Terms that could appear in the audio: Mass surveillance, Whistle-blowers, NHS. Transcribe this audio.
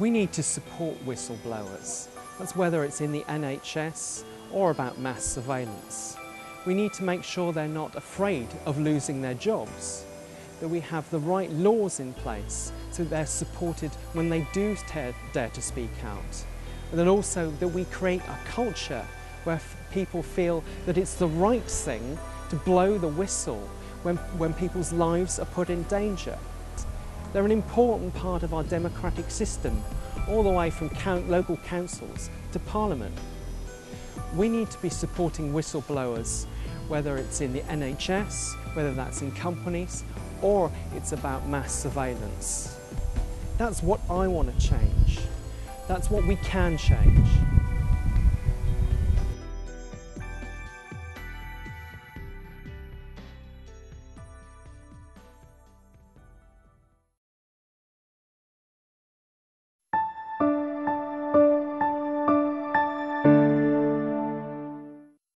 We need to support whistleblowers. That's whether it's in the NHS or about mass surveillance. We need to make sure they're not afraid of losing their jobs, that we have the right laws in place so they're supported when they do dare to speak out. And then also that we create a culture where people feel that it's the right thing to blow the whistle when people's lives are put in danger. They're an important part of our democratic system, all the way from local councils to Parliament. We need to be supporting whistleblowers, whether it's in the NHS, whether that's in companies, or it's about mass surveillance. That's what I want to change. That's what we can change.